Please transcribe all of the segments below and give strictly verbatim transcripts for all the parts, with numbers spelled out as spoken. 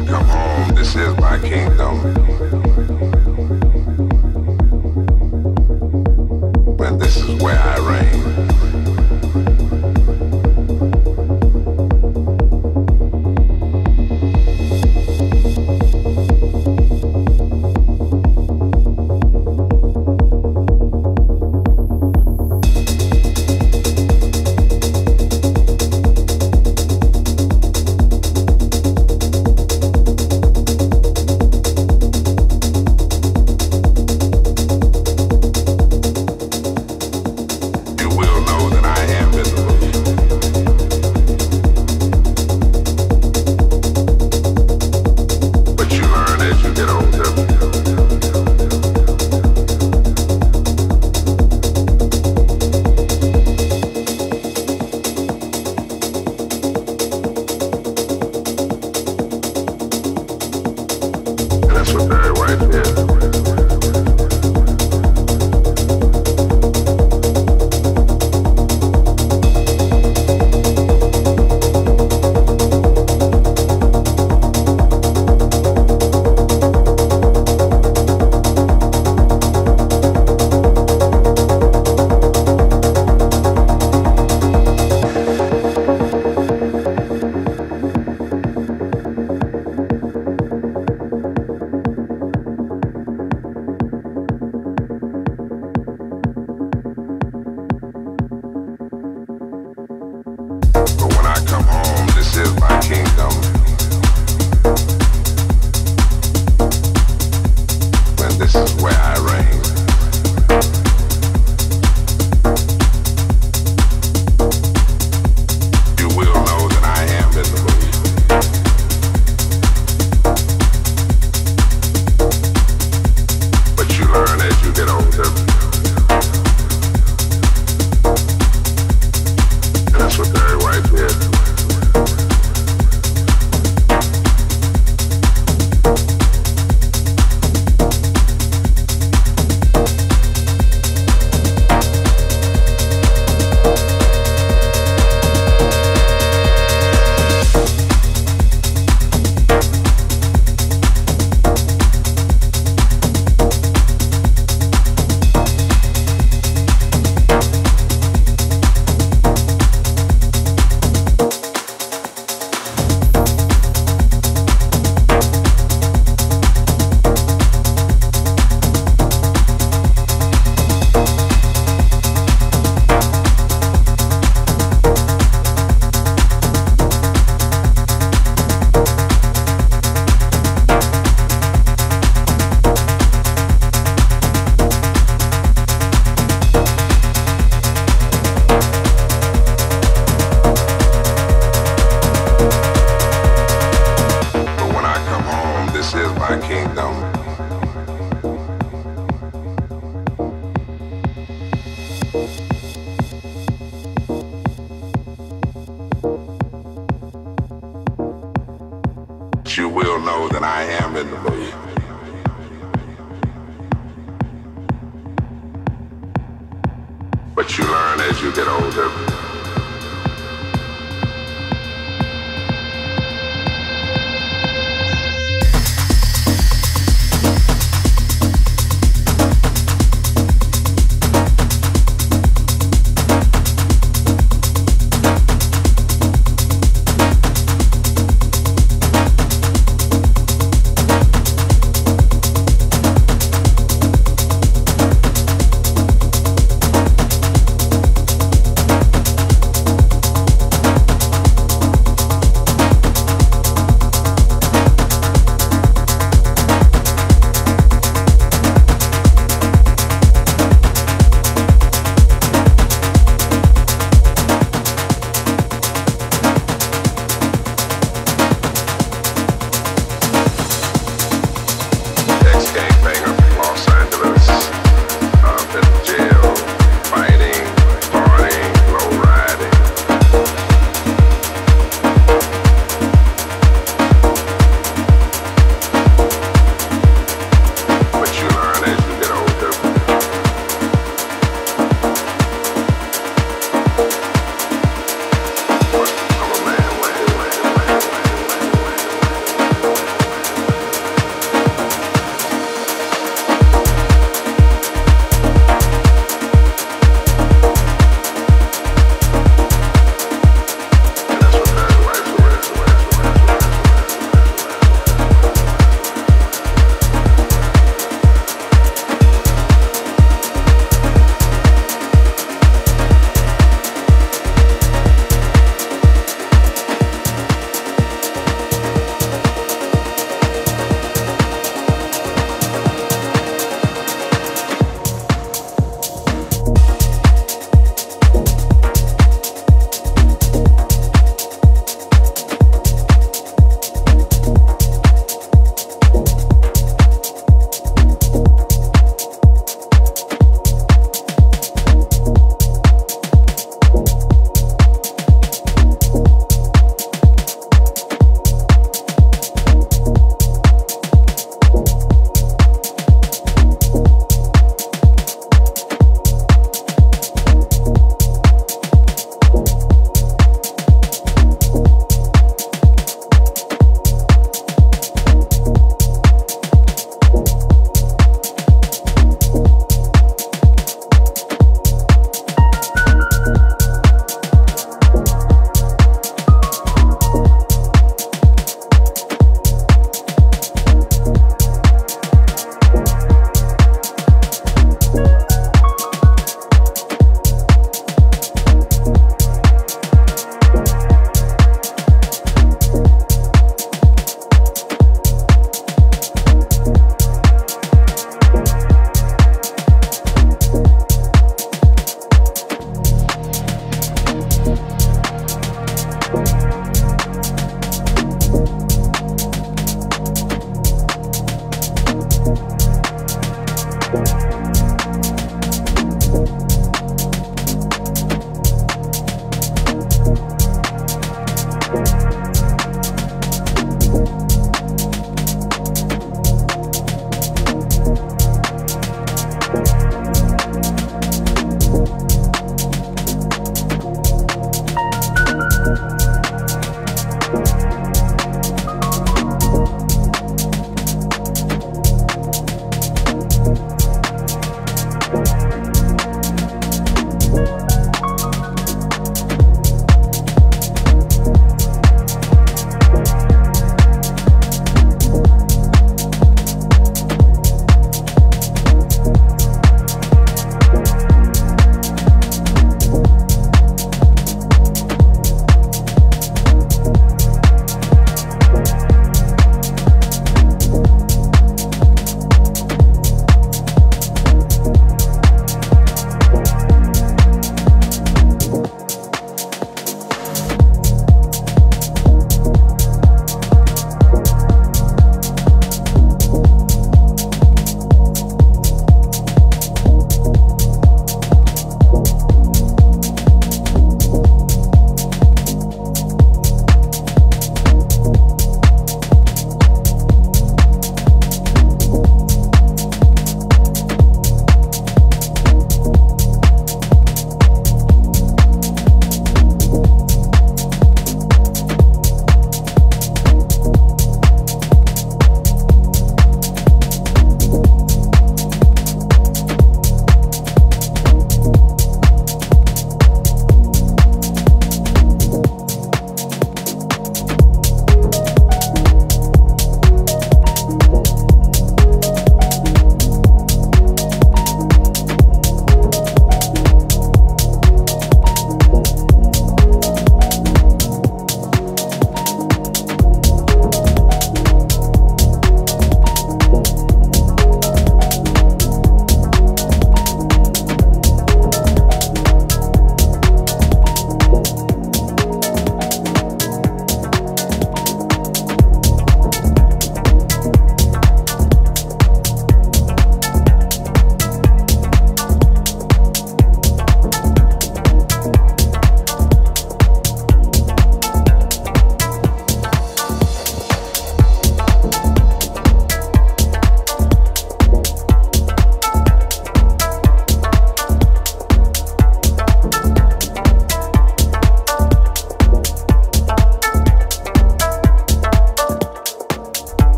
I come home, this is my kingdom. But this is where I reign.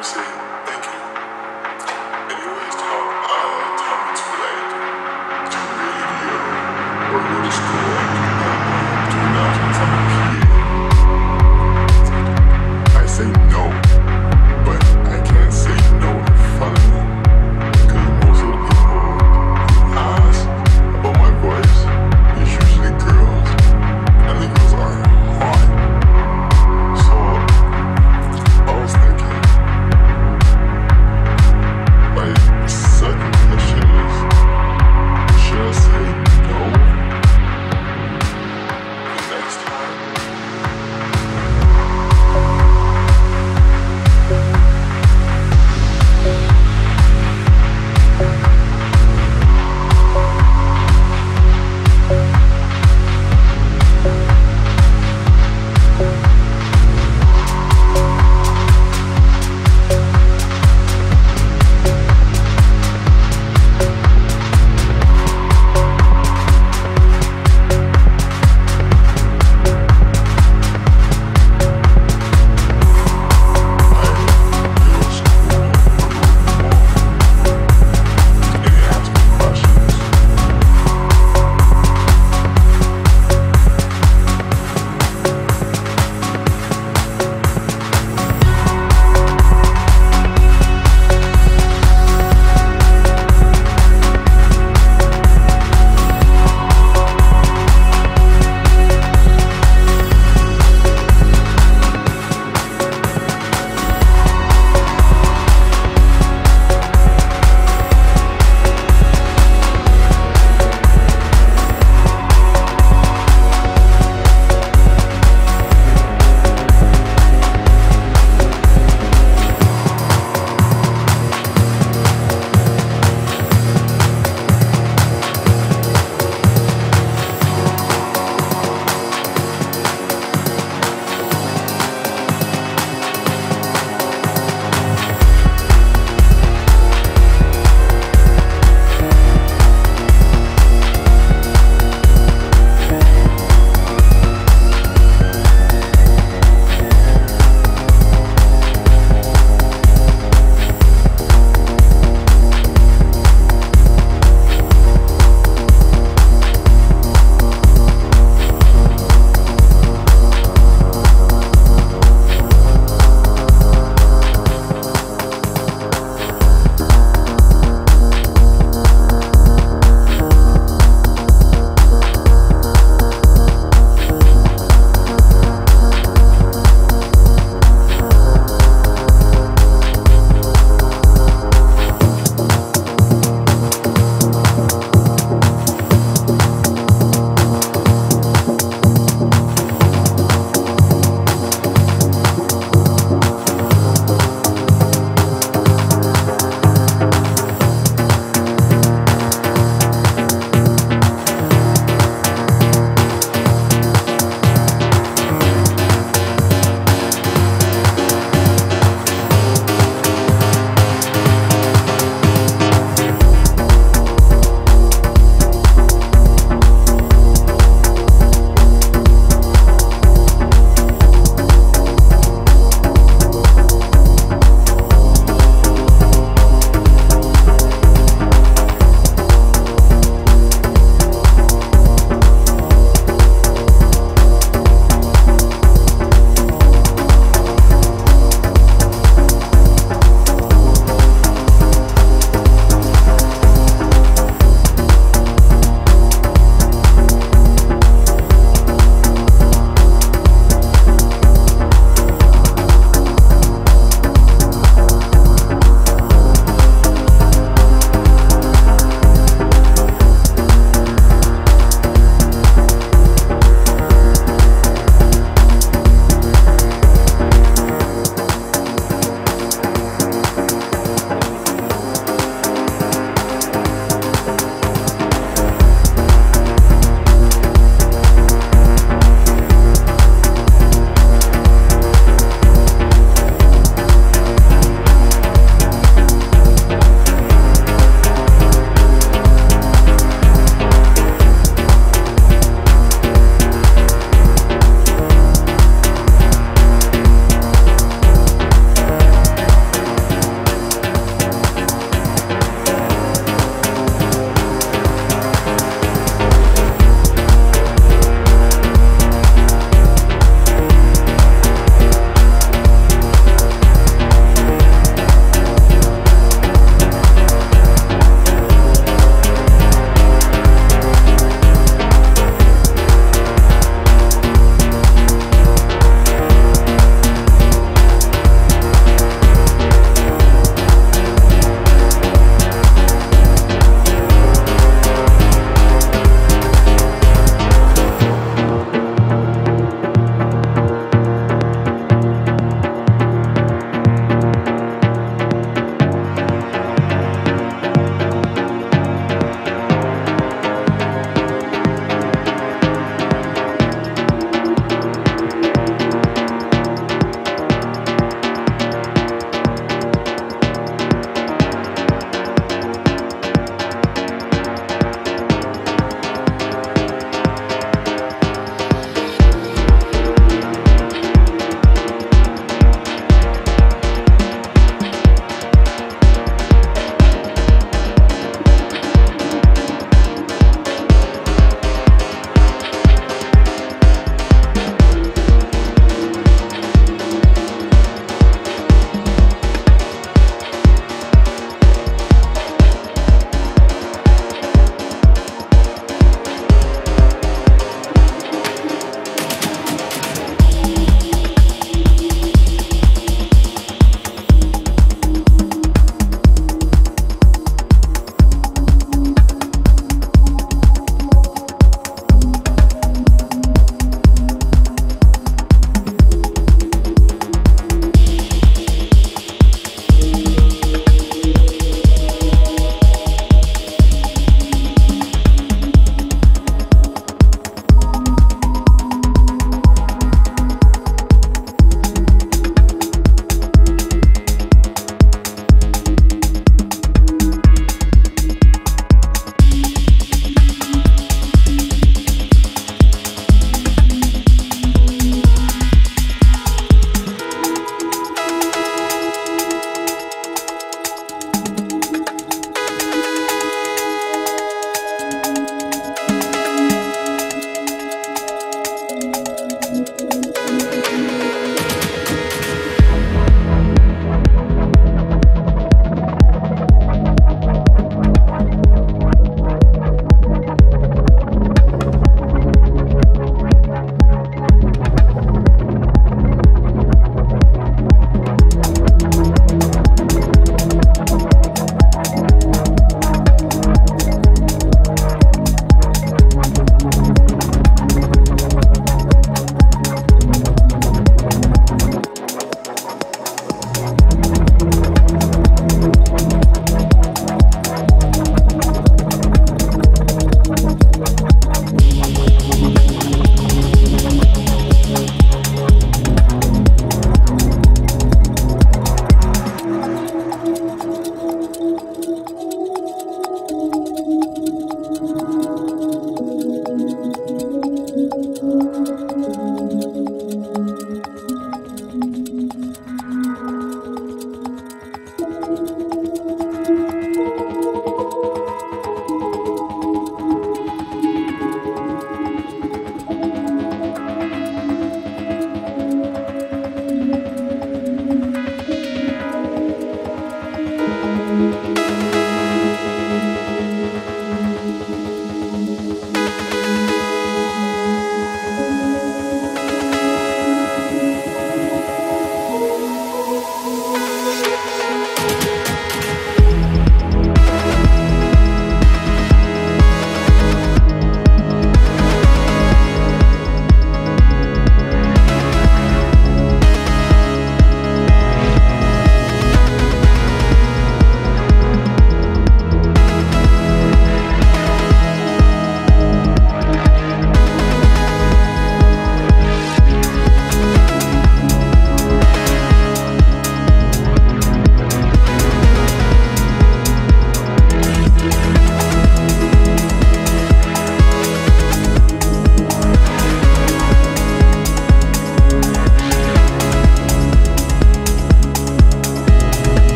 come say thank you. And it always taught uh, taught me to like to really hear or go to school and do not know do not know I say no, but I can't say no in front of me, because most of the people who ask about my voice is usually girls, and the girls are hot. So I was thinking,